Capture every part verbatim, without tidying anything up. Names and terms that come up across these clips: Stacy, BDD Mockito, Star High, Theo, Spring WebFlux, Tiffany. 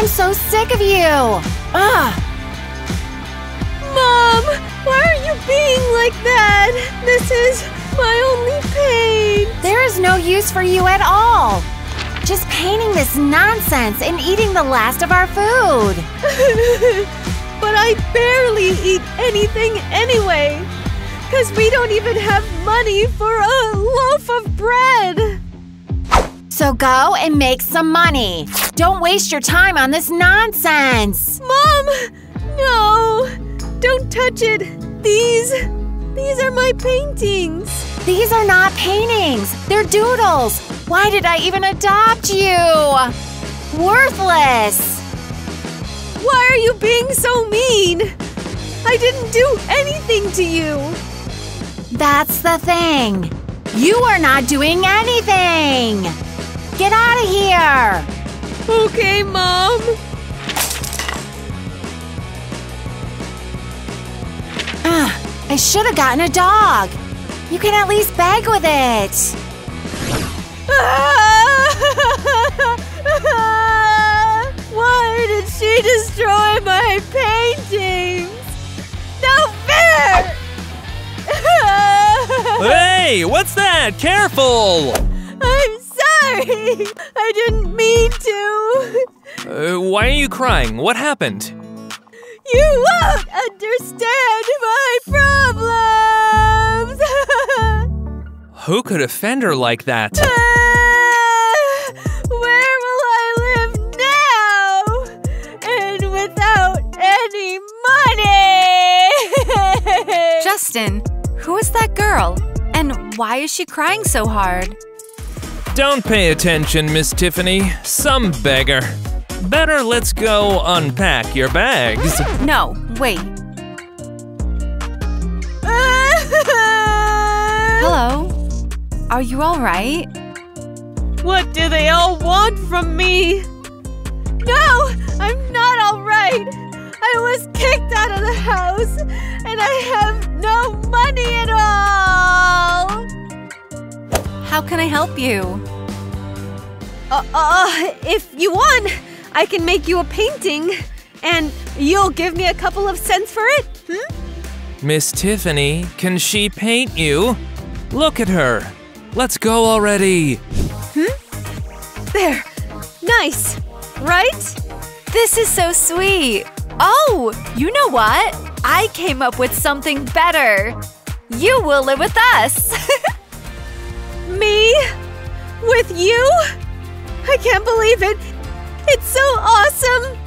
I'm so sick of you! Ugh! Mom! Why are you being like that? This is my only paint! There is no use for you at all! Just painting this nonsense and eating the last of our food! But I barely eat anything anyway! Because we don't even have money for a loaf of bread! So go and make some money! Don't waste your time on this nonsense! Mom! No! Don't touch it! These… these are my paintings! These are not paintings! They're doodles! Why did I even adopt you? Worthless! Why are you being so mean? I didn't do anything to you! That's the thing! You are not doing anything! Get out of here! Okay, Mom. Ugh, I should have gotten a dog. You can at least beg with it. Why did she destroy my paintings? No fair! Hey, what's that? Careful! I'm I didn't mean to! Uh, why are you crying? What happened? You won't understand my problems! Who could offend her like that? Uh, where will I live now? And without any money! Justin, who is that girl? And why is she crying so hard? Don't pay attention, Miss Tiffany. Some beggar. Better let's go unpack your bags. No, wait. Hello? Are you all right? What do they all want from me? No, I'm not all right. I was kicked out of the house, and I have no money at all. How can I help you? Uh, uh, if you want, I can make you a painting, and you'll give me a couple of cents for it, hmm? Miss Tiffany, can she paint you? Look at her. Let's go already. Hmm? There. Nice, right? This is so sweet. Oh, you know what? I came up with something better. You will live with us. Me? With you? I can't believe it! It's so awesome!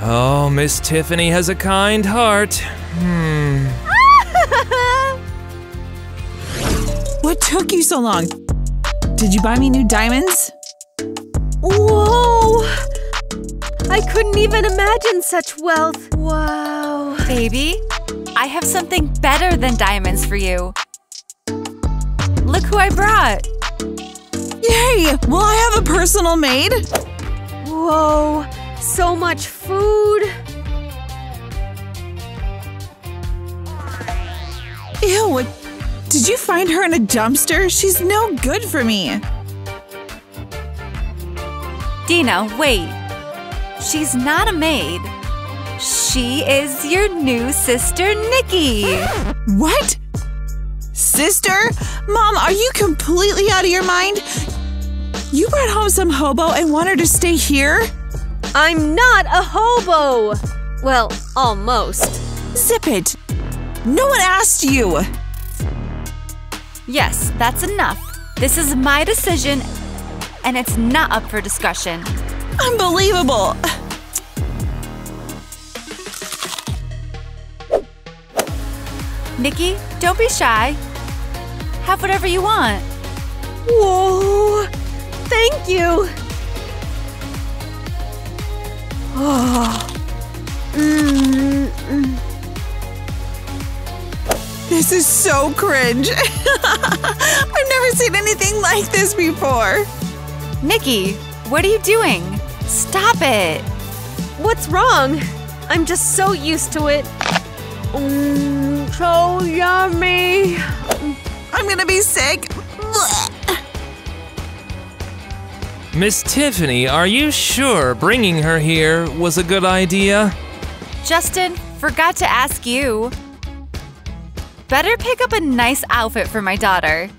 Oh, Miss Tiffany has a kind heart. Hmm. What took you so long? Did you buy me new diamonds? Whoa! I couldn't even imagine such wealth. Wow. Baby? I have something better than diamonds for you. Look who I brought. Yay! Will I have a personal maid? Whoa, so much food. Ew, did you find her in a dumpster? She's no good for me. Dina, wait. She's not a maid. She is your new sister, Nikki! What? Sister? Mom, are you completely out of your mind? You brought home some hobo and want her to stay here? I'm not a hobo! Well, almost. Zip it! No one asked you! Yes, that's enough. This is my decision, and it's not up for discussion. Unbelievable! Nikki, don't be shy. Have whatever you want. Whoa! Thank you! Oh. Mm-mm. This is so cringe. I've never seen anything like this before. Nikki, what are you doing? Stop it! What's wrong? I'm just so used to it. Mmm, so yummy. I'm gonna be sick. Miss Tiffany, are you sure bringing her here was a good idea? Justin, forgot to ask you. Better pick up a nice outfit for my daughter.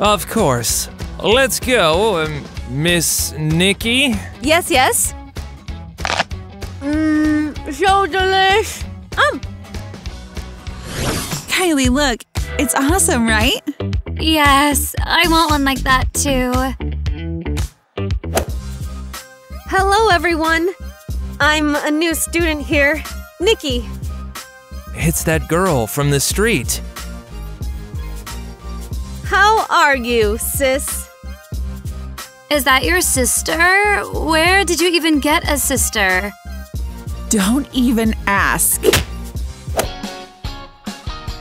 Of course. Let's go, um, Miss Nikki. Yes, yes. Mmm, so delish. Um. Kylie, look. It's awesome, right? Yes, I want one like that, too. Hello, everyone. I'm a new student here. Nikki. It's that girl from the street. How are you, sis? Is that your sister? Where did you even get a sister? Don't even ask.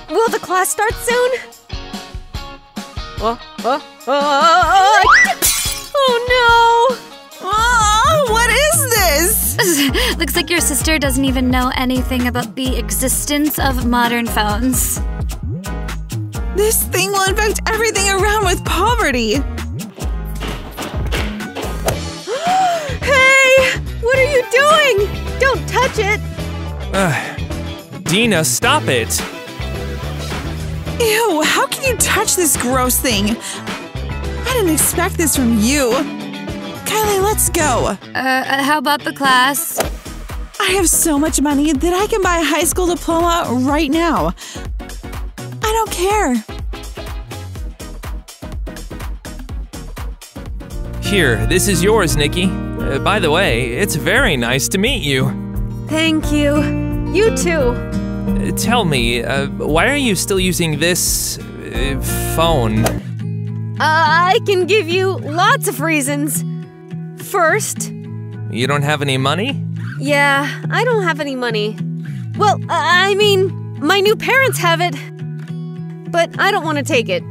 Will the class start soon? Oh, oh, oh, oh, oh. Oh no! Oh, what is this? Looks like your sister doesn't even know anything about the existence of modern phones. This thing will infect everything around with poverty! Hey! What are you doing? Don't touch it! Uh, Dina, stop it! Ew, how can you touch this gross thing? I didn't expect this from you. Kylie, let's go. Uh, how about the class? I have so much money that I can buy a high school diploma right now. I don't care. Here, this is yours, Nikki. Uh, by the way, it's very nice to meet you. Thank you. You too. Uh, tell me, uh, why are you still using this uh, phone? Uh, I can give you lots of reasons. First, you don't have any money? Yeah, I don't have any money. Well, uh, I mean, my new parents have it. But I don't want to take it.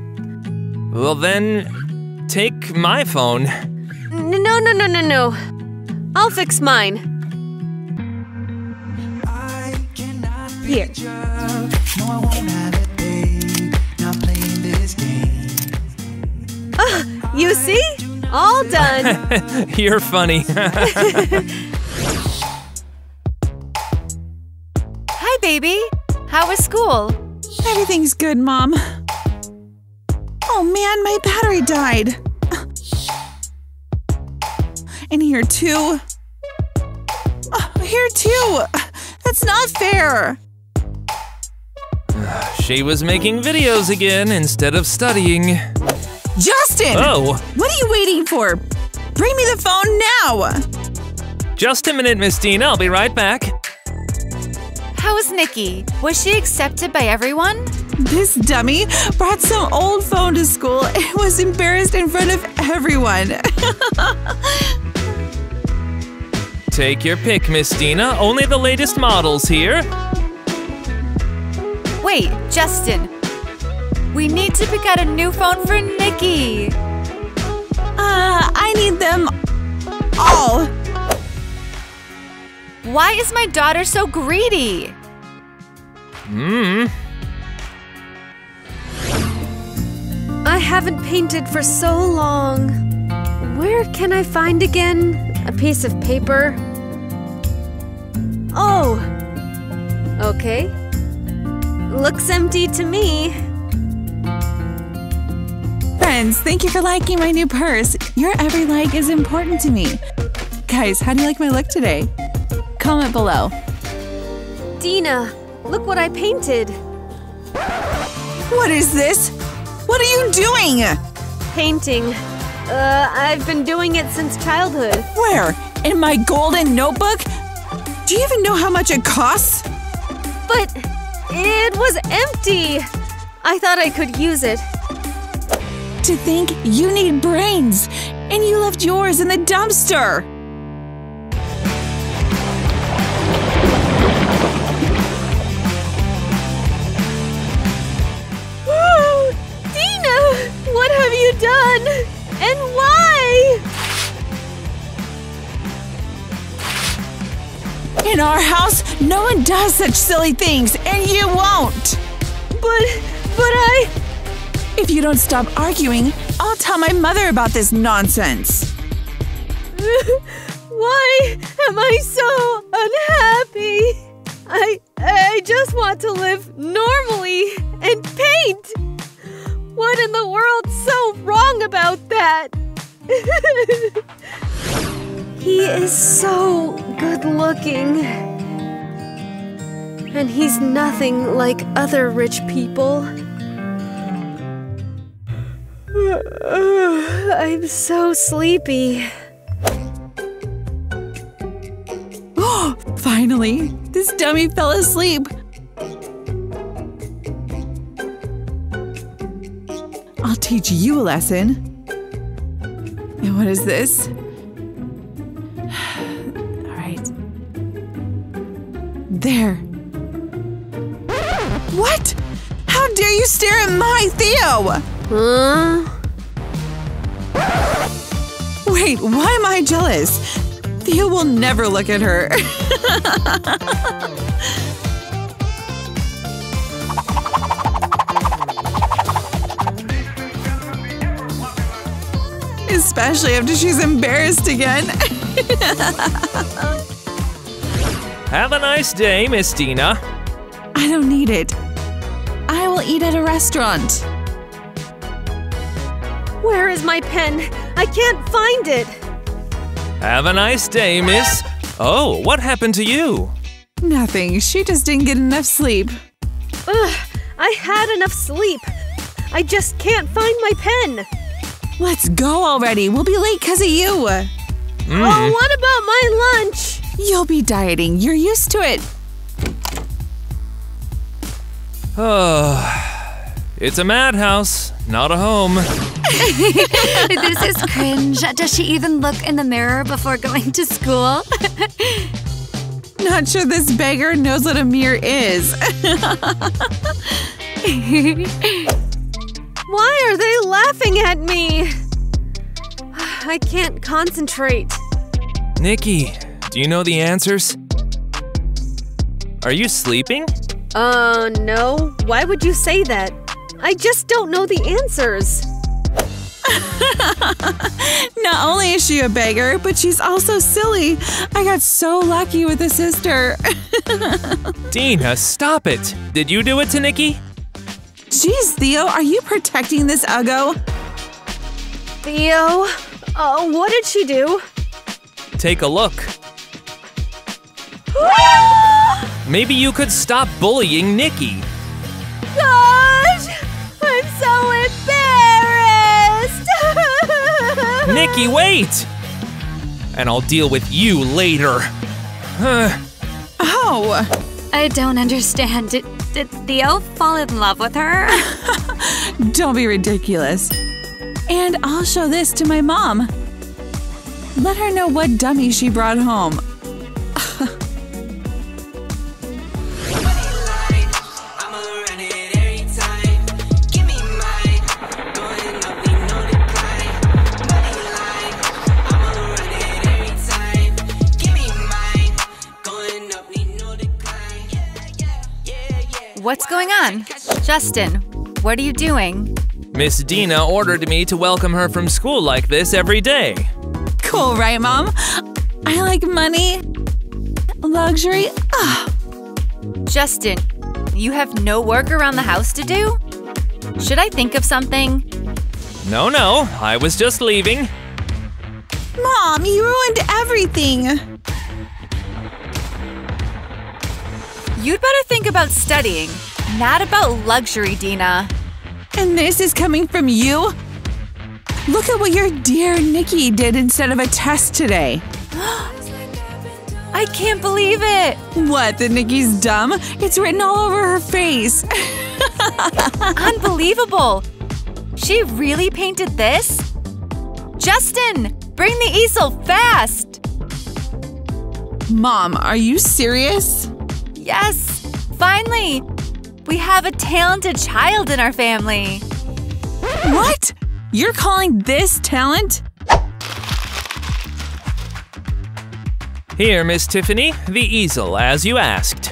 Well then, take my phone. No, no, no, no, no. I'll fix mine. Here. Oh, you see? All done. You're funny. Hi, baby. How was school? Everything's good, Mom. Oh man, my battery died. And here too. Oh, here too. That's not fair. She was making videos again instead of studying. Justin! Oh! What are you waiting for? Bring me the phone now! Just a minute, Miss Dean. I'll be right back. How was Nikki? Was she accepted by everyone? This dummy brought some old phone to school and was embarrassed in front of everyone. Take your pick, Miss Dina. Only the latest models here. Wait, Justin. We need to pick out a new phone for Nikki. Uh, I need them all. Why is my daughter so greedy? Hmm. I haven't painted for so long. Where can I find again? A piece of paper? Oh. Okay. Looks empty to me. Friends, thank you for liking my new purse. Your every like is important to me. Guys, how do you like my look today? Comment below. Dina, look what I painted. What is this? What are you doing? Painting. Uh, I've been doing it since childhood. Where? In my golden notebook? Do you even know how much it costs? But it was empty. I thought I could use it. To think you need brains, and you left yours in the dumpster. Done and why? In our house, no one does such silly things, and you won't. But, but I… If you don't stop arguing, I'll tell my mother about this nonsense. Why am I so unhappy? I, I just want to live normally and paint. What in the world's so wrong about that? He is so good looking. And he's nothing like other rich people. I'm so sleepy. Oh, finally! This dummy fell asleep! I'll teach you a lesson. And what is this? All right. There. What? How dare you stare at my Theo? Huh? Wait, why am I jealous? Theo will never look at her. Especially after she's embarrassed again. Have a nice day, Miss Dina. I don't need it. I will eat at a restaurant. Where is my pen? I can't find it. Have a nice day, miss. Oh, what happened to you? Nothing. She just didn't get enough sleep. Ugh, I had enough sleep. I just can't find my pen. Let's go already. We'll be late because of you. Mm. Oh, what about my lunch? You'll be dieting. You're used to it. Oh, it's a madhouse, not a home. This is cringe. Does she even look in the mirror before going to school? Not sure this beggar knows what a mirror is. Why are they laughing at me? I can't concentrate. Nikki, do you know the answers? Are you sleeping? Uh, no. Why would you say that? I just don't know the answers. Not only is she a beggar, but she's also silly. I got so lucky with a sister. Dina, stop it. Did you do it to Nikki? Jeez, Theo, are you protecting this uggo? Theo? Oh, what did she do? Take a look. Maybe you could stop bullying Nikki. Gosh! I'm so embarrassed! Nikki, wait! And I'll deal with you later. Huh. Oh! I don't understand. Did, did Theo fall in love with her? Don't be ridiculous. And I'll show this to my mom. Let her know what dummy she brought home. What's going on? Justin, what are you doing? Miss Dina ordered me to welcome her from school like this every day. Cool, right, Mom? I like money, luxury. Oh. Justin, you have no work around the house to do? Should I think of something? No, no, I was just leaving. Mom, you ruined everything. You'd better think about studying, not about luxury, Dina. And this is coming from you? Look at what your dear Nikki did instead of a test today. I can't believe it. What, that Nikki's dumb? It's written all over her face. Unbelievable. She really painted this? Justin, bring the easel fast. Mom, are you serious? Yes! Finally! We have a talented child in our family! What? You're calling this talent? Here, Miss Tiffany, the easel, as you asked.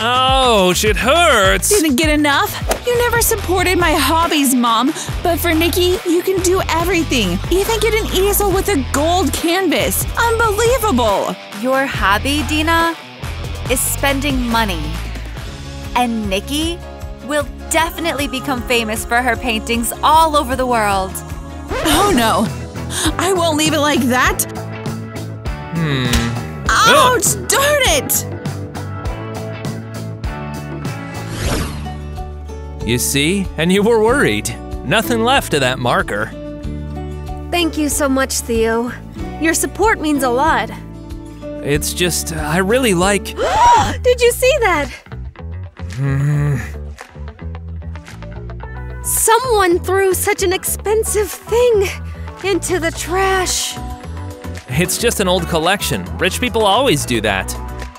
Ouch, it hurts! Didn't get enough? You never supported my hobbies, Mom. But for Nikki, you can do everything. Even get an easel with a gold canvas. Unbelievable! Your hobby, Dina, is spending money. And Nikki will definitely become famous for her paintings all over the world. Oh no! I won't leave it like that! Hmm. Ouch! Oh. Darn it! You see? And you were worried. Nothing left of that marker. Thank you so much, Theo. Your support means a lot. It's just, I really like… Did you see that? Mm. Someone threw such an expensive thing into the trash. It's just an old collection. Rich people always do that.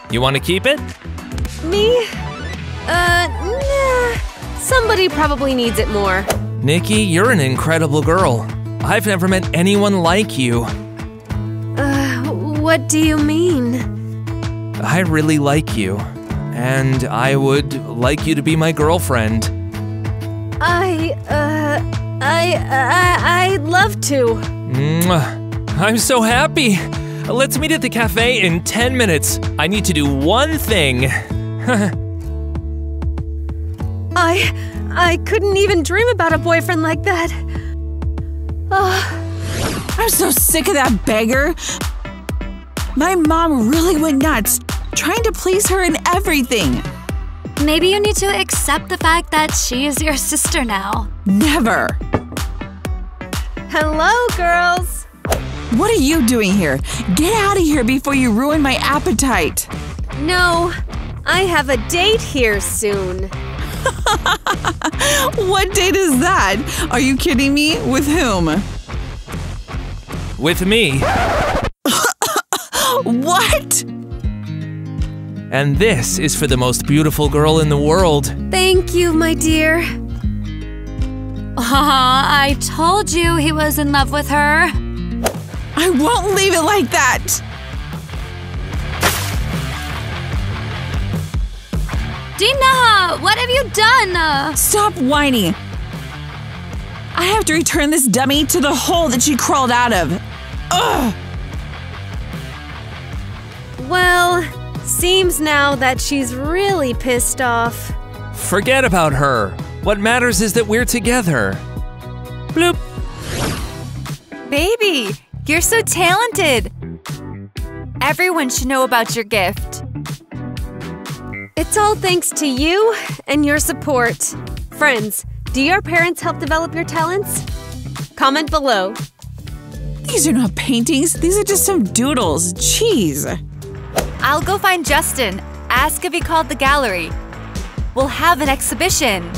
You want to keep it? Me? Uh, nah. Somebody probably needs it more. Nikki, you're an incredible girl. I've never met anyone like you. Uh, what do you mean? I really like you. And I would like you to be my girlfriend. I, uh, I, I, I'd love to. I'm so happy. Let's meet at the cafe in ten minutes. I need to do one thing. I… I couldn't even dream about a boyfriend like that. Oh. I'm so sick of that beggar. My mom really went nuts, trying to please her in everything. Maybe you need to accept the fact that she is your sister now. Never. Hello, girls. What are you doing here? Get out of here before you ruin my appetite. No, I have a date here soon. What date is that? Are you kidding me? With whom? With me. What? And this is for the most beautiful girl in the world. Thank you, my dear. Aw, I told you he was in love with her. I won't leave it like that. Dina, what have you done? Stop whining. I have to return this dummy to the hole that she crawled out of. Ugh. Well, seems now that she's really pissed off. Forget about her. What matters is that we're together. Bloop. Baby, you're so talented. Everyone should know about your gift. It's all thanks to you and your support. Friends, do your parents help develop your talents? Comment below. These are not paintings. These are just some doodles. Jeez. I'll go find Justin. Ask if he called the gallery. We'll have an exhibition.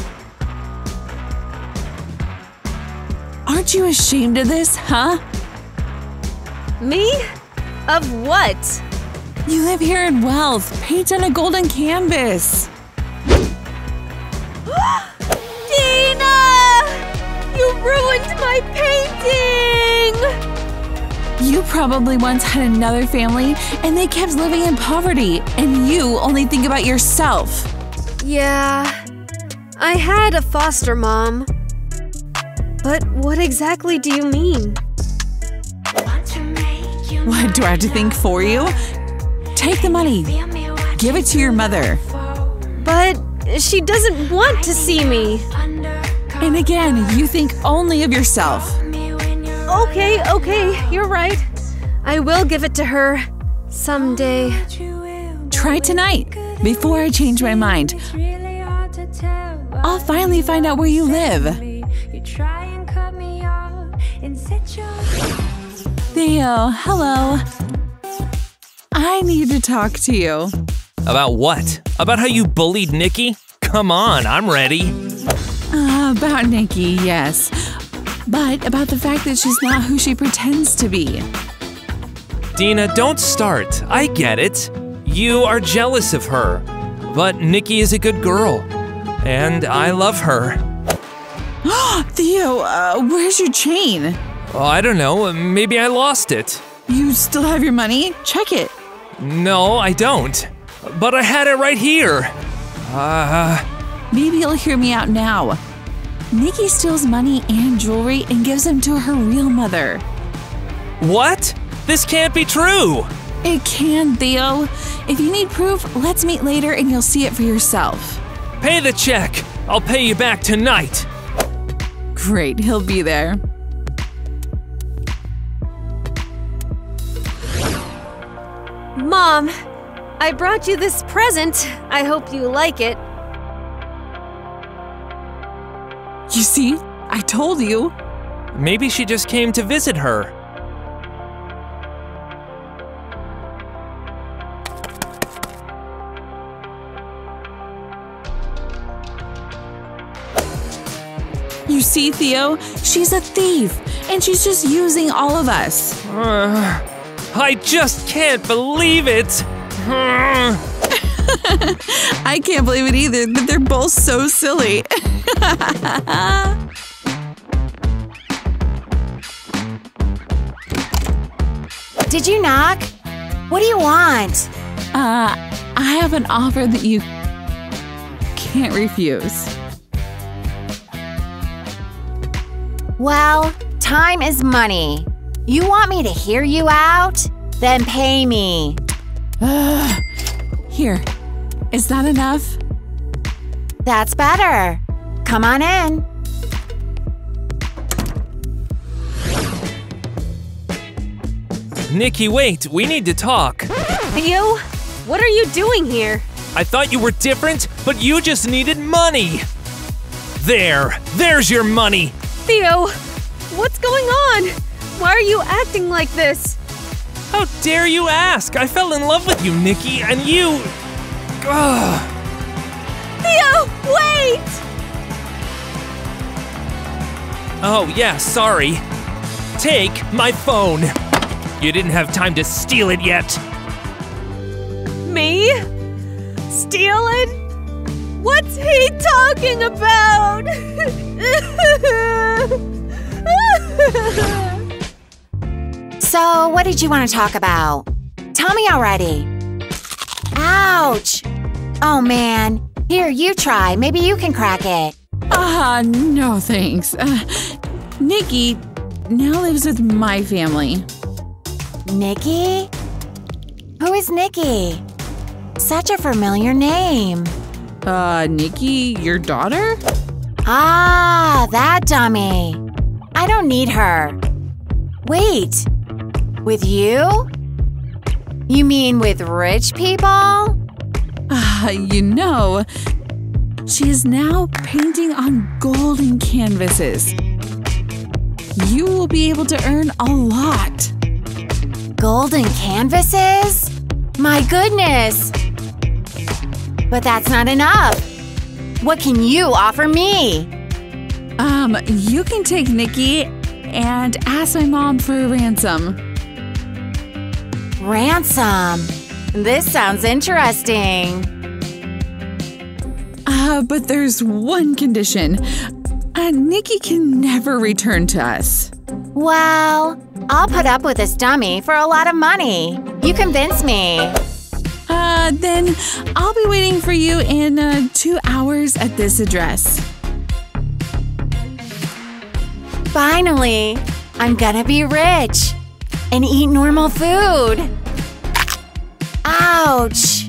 Aren't you ashamed of this, huh? Me? Of what? You live here in wealth. Paint on a golden canvas. Dina! You ruined my painting! You probably once had another family, and they kept living in poverty, and you only think about yourself. Yeah, I had a foster mom. But what exactly do you mean? What, do I have to think for you? Take the money. Give it to your mother. But she doesn't want to see me. And again, you think only of yourself. Okay, okay, you're right. I will give it to her someday. Try tonight, before I change my mind. I'll finally find out where you live. Theo, hello. I need to talk to you. About what? About how you bullied Nikki? Come on, I'm ready. Uh, about Nikki, yes. But about the fact that she's not who she pretends to be. Dina, don't start. I get it. You are jealous of her. But Nikki is a good girl. And I love her. Theo, uh, where's your chain? Oh, I don't know. Maybe I lost it. You still have your money? Check it. No, I don't. But I had it right here. Uh... Maybe he'll hear me out now. Nikki steals money and jewelry and gives them to her real mother. What? This can't be true! It can, Theo. If you need proof, let's meet later and you'll see it for yourself. Pay the check! I'll pay you back tonight! Great, he'll be there. Mom, I brought you this present. I hope you like it. You see? I told you. Maybe she just came to visit her. You see, Theo? She's a thief, and she's just using all of us. Uh... I just can't believe it! I can't believe it either, but they're both so silly. Did you knock? What do you want? Uh, I have an offer that you can't refuse. Well, time is money. You want me to hear you out? Then pay me. Uh, here. Is that enough? That's better. Come on in. Nikki, wait. We need to talk. Theo, what are you doing here? I thought you were different, but you just needed money. There. There's your money. Theo, what's going on? Why are you acting like this? How dare you ask? I fell in love with you, Nikki, and you… Ugh. Theo, wait! Oh, yeah, sorry. Take my phone. You didn't have time to steal it yet. Me? Steal it? What's he talking about? So, what did you want to talk about? Tell me already. Ouch! Oh man, here, you try. Maybe you can crack it. Ah, uh, no thanks. Uh, Nikki now lives with my family. Nikki? Who is Nikki? Such a familiar name. Uh, Nikki, your daughter? Ah, that dummy. I don't need her. Wait. With you? You mean with rich people? Ah, uh, you know, she is now painting on golden canvases. You will be able to earn a lot. Golden canvases? My goodness! But that's not enough. What can you offer me? Um, you can take Nikki and ask my mom for a ransom. Ransom. This sounds interesting. Uh, but there's one condition. Uh, Nikki can never return to us. Well, I'll put up with this dummy for a lot of money. You convince me. Uh, then I'll be waiting for you in uh, two hours at this address. Finally, I'm gonna be rich. And eat normal food. Ouch!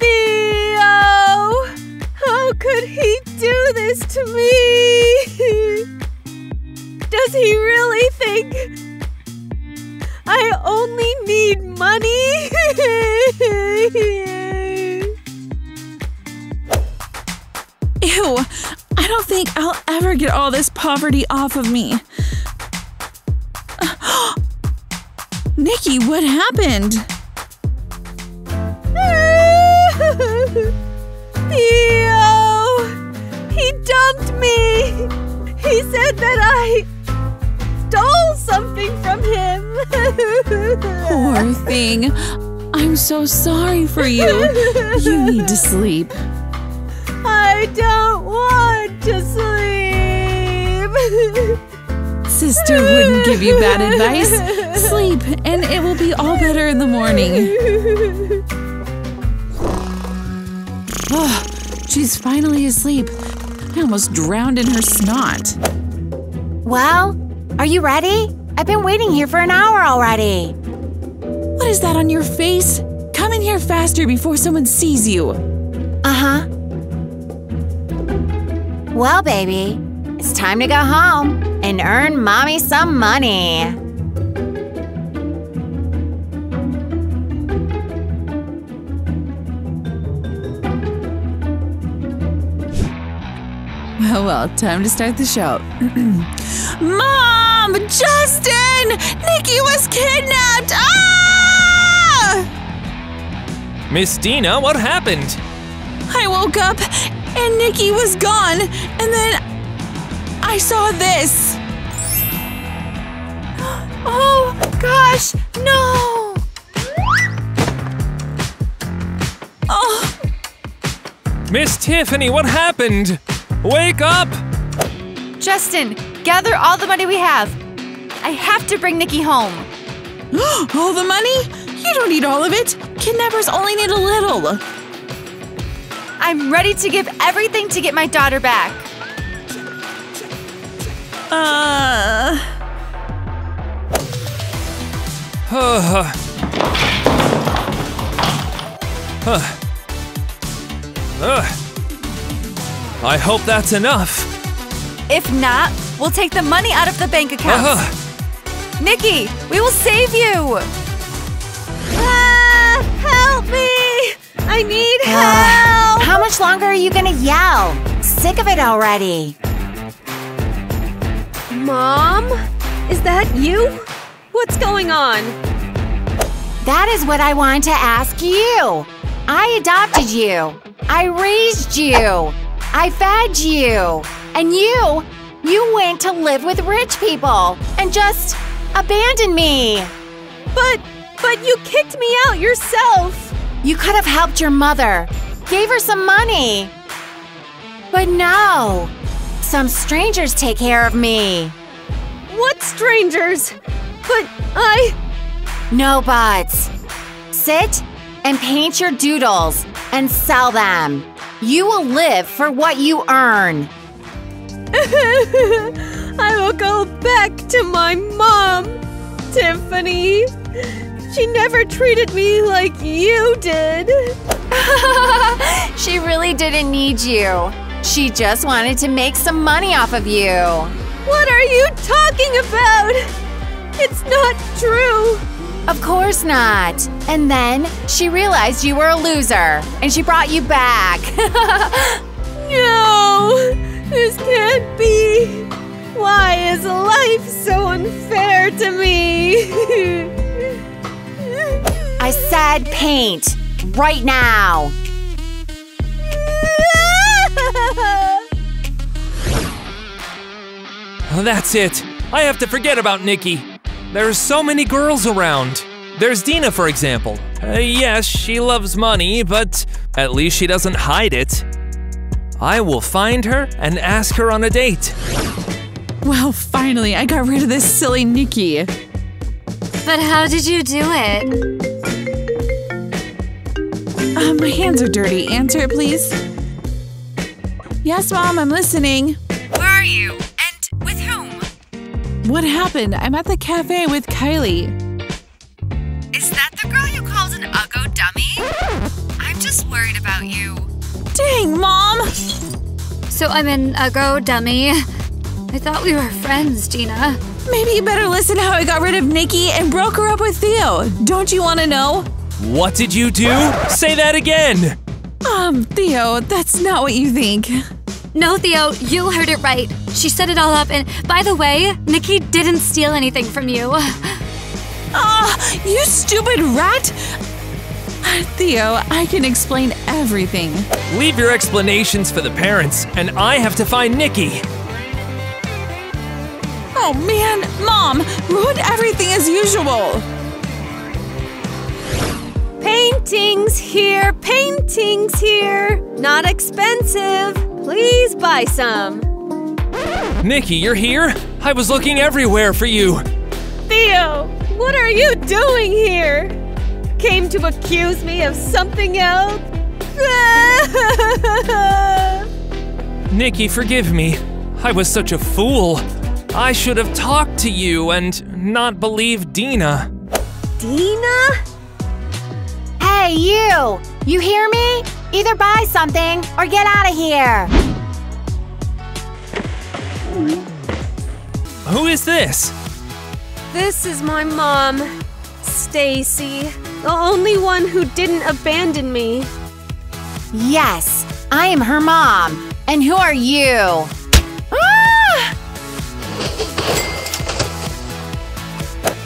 Theo! How could he do this to me? Does he really think I only need money? Ew! I don't think I'll ever get all this poverty off of me. Uh, Nikki, what happened? Theo! He dumped me! He said that I stole something from him! Poor thing. I'm so sorry for you. You need to sleep. I don't want to sleep. Sister wouldn't give you bad advice. Sleep, and it will be all better in the morning. Oh, she's finally asleep. I almost drowned in her snot. Well, are you ready? I've been waiting here for an hour already. What is that on your face? Come in here faster before someone sees you. Uh-huh. Well, baby, it's time to go home and earn Mommy some money. Well, well, time to start the show. Mom! Justin! Nikki was kidnapped! Ah! Miss Dina, what happened? I woke up and Nikki was gone, and then I saw this. Oh gosh, no! Oh. Miss Tiffany, what happened? Wake up! Justin, gather all the money we have. I have to bring Nikki home. All the money? You don't need all of it. Kidnappers only need a little. I'm ready to give everything to get my daughter back. Uh. Huh. Huh. Huh. I hope that's enough. If not, we'll take the money out of the bank account. Uh-huh. Nikki, we will save you. Ah, help me! I need help. Uh, how much longer are you gonna yell? Sick of it already. Mom? Is that you? What's going on? That is what I wanted to ask you. I adopted you. I raised you. I fed you, and you, you went to live with rich people and just abandoned me. But, but you kicked me out yourself. You could have helped your mother, gave her some money. But no, some strangers take care of me. What strangers? But I… No buts. Sit and paint your doodles and sell them. You will live for what you earn. I will go back to my mom, Tiffany. She never treated me like you did. She really didn't need you. She just wanted to make some money off of you. What are you talking about? It's not true. Of course not. And then she realized you were a loser, and she brought you back. No, this can't be. Why is life so unfair to me? I said paint right now. That's it. I have to forget about Nikki. There are so many girls around. There's Dina, for example. Uh, yes, she loves money, but at least she doesn't hide it. I will find her and ask her on a date. Well, finally, I got rid of this silly Nikki. But how did you do it? Uh, my hands are dirty. Answer it, please. Yes, Mom, I'm listening. Where are you? What happened? I'm at the cafe with Kylie. Is that the girl you called an uggo dummy? I'm just worried about you. Dang, Mom! So I'm an uggo dummy. I thought we were friends, Dina. Maybe you better listen how I got rid of Nikki and broke her up with Theo. Don't you want to know? What did you do? Say that again! Um, Theo, that's not what you think. No, Theo, you heard it right. She set it all up, and by the way, Nikki didn't steal anything from you. Ah, you stupid rat! Theo, I can explain everything. Leave your explanations for the parents, and I have to find Nikki. Oh man, Mom, ruined everything as usual. Paintings here, paintings here. Not expensive. Please buy some. Nikki, you're here? I was looking everywhere for you. Theo, What are you doing here? Came to accuse me of something else? Nikki, forgive me. I was such a fool. I should have talked to you and not believed Dina. Dina? Hey, you! You hear me? Either buy something or get out of here. Who is this? This is my mom, Stacy, the only one who didn't abandon me. Yes, I am her mom. And who are you?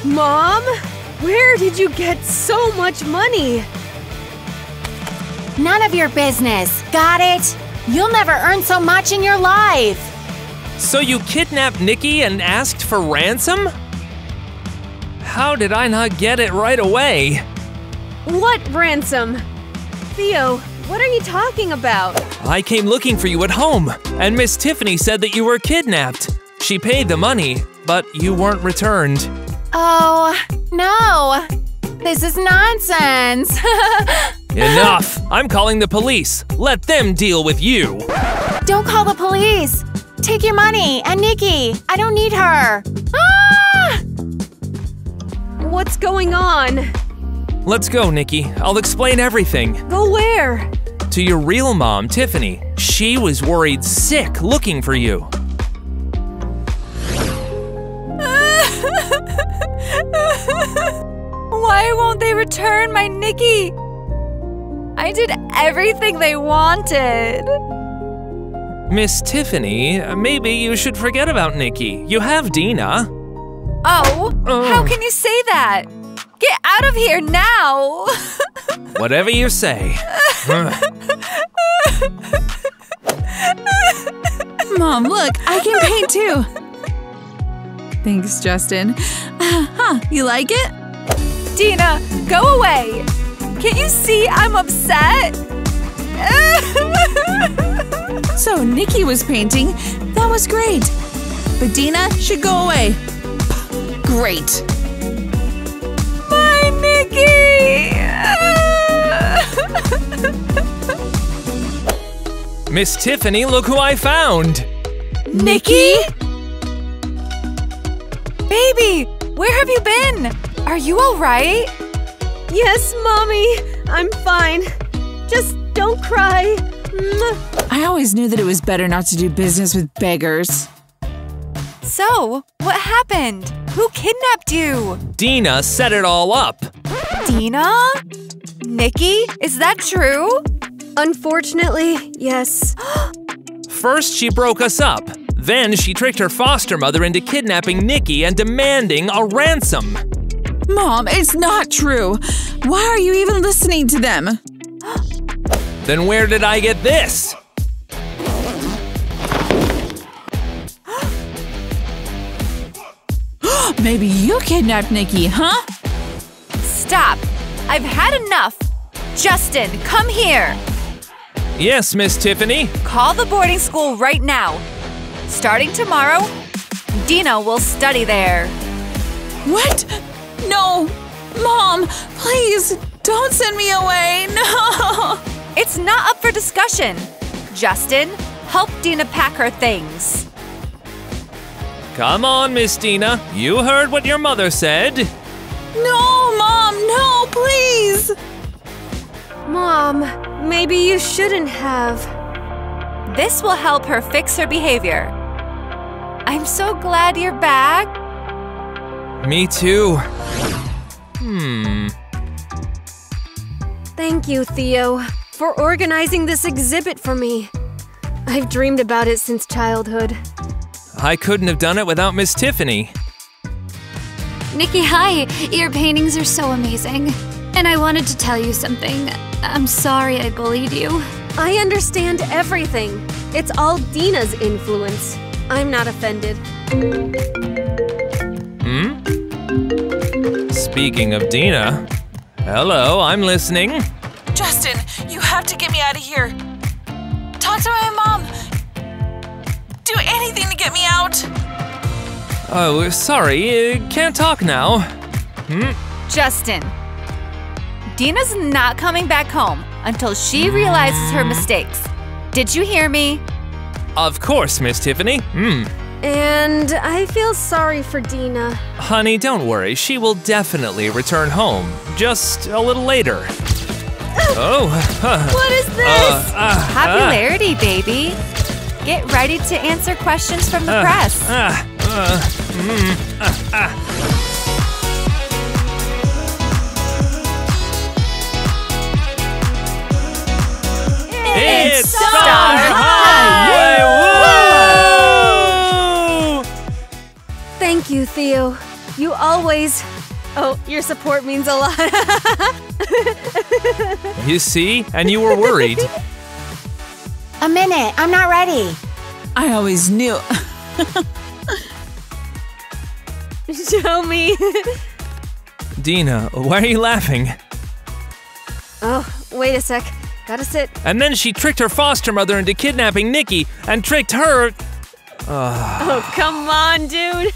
Mom? Where did you get so much money? None of your business, got it? You'll never earn so much in your life. So you kidnapped Nikki and asked for ransom? How did I not get it right away? What ransom? Theo, what are you talking about? I came looking for you at home, and Miss Tiffany said that you were kidnapped. She paid the money, but you weren't returned. Oh, no. This is nonsense. Enough. I'm calling the police. Let them deal with you. Don't call the police. Take your money and Nikki. I don't need her. Ah! What's going on? Let's go, Nikki. I'll explain everything. Go where? To your real mom, Tiffany. She was worried sick looking for you. Why won't they return my Nikki? I did everything they wanted. Miss Tiffany, maybe you should forget about Nikki. You have Dina. Oh, oh. How can you say that? Get out of here now! Whatever you say. Mom, look, I can paint too. Thanks, Justin. Uh, huh, you like it? Dina, go away! Can't you see I'm upset? So Nikki was painting. That was great. But Dina should go away. Great. Bye, Nikki! Miss Tiffany, look who I found! Nikki? Baby, where have you been? Are you all right? Yes, Mommy, I'm fine. Just don't cry. I always knew that it was better not to do business with beggars. So, what happened? Who kidnapped you? Dina set it all up. Dina? Nikki? Is that true? Unfortunately, yes. First, she broke us up. Then, she tricked her foster mother into kidnapping Nikki and demanding a ransom. Mom, it's not true. Why are you even listening to them? Then where did I get this? Maybe you kidnapped Nikki, huh? Stop. I've had enough. Justin, come here. Yes, Miss Tiffany. Call the boarding school right now. Starting tomorrow, Dina will study there. What? No! Mom, please, don't send me away! No! It's not up for discussion. Justin, help Dina pack her things. Come on, Miss Dina. You heard what your mother said. No, Mom, no, please! Mom, maybe you shouldn't have. This will help her fix her behavior. I'm so glad you're back. Me too. Hmm. Thank you, Theo, for organizing this exhibit for me. I've dreamed about it since childhood. I couldn't have done it without Miss Tiffany. Nikki, hi. Your paintings are so amazing. And I wanted to tell you something. I'm sorry I bullied you. I understand everything. It's all Dina's influence. I'm not offended. Hmm? Speaking of Dina, hello, I'm listening. Justin, you have to get me out of here. Talk to my mom. Do anything to get me out. Oh, sorry, can't talk now. Hmm? Justin. Dina's not coming back home until she realizes her mistakes. Did you hear me? Of course, Miss Tiffany. Hmm. And I feel sorry for Dina. Honey, don't worry. She will definitely return home. Just a little later. Oh. What is this? Uh, uh, Popularity, uh. baby. Get ready to answer questions from the uh, press. Uh, uh, mm, uh, uh. It's Star High! Woo! Thank you, Theo. You always... Oh, your support means a lot. You see? And you were worried. A minute, I'm not ready. I always knew. Show me. Dina, why are you laughing? Oh, wait a sec. Gotta sit. And then she tricked her foster mother into kidnapping Nikki and tricked her. Uh. Oh, come on, dude.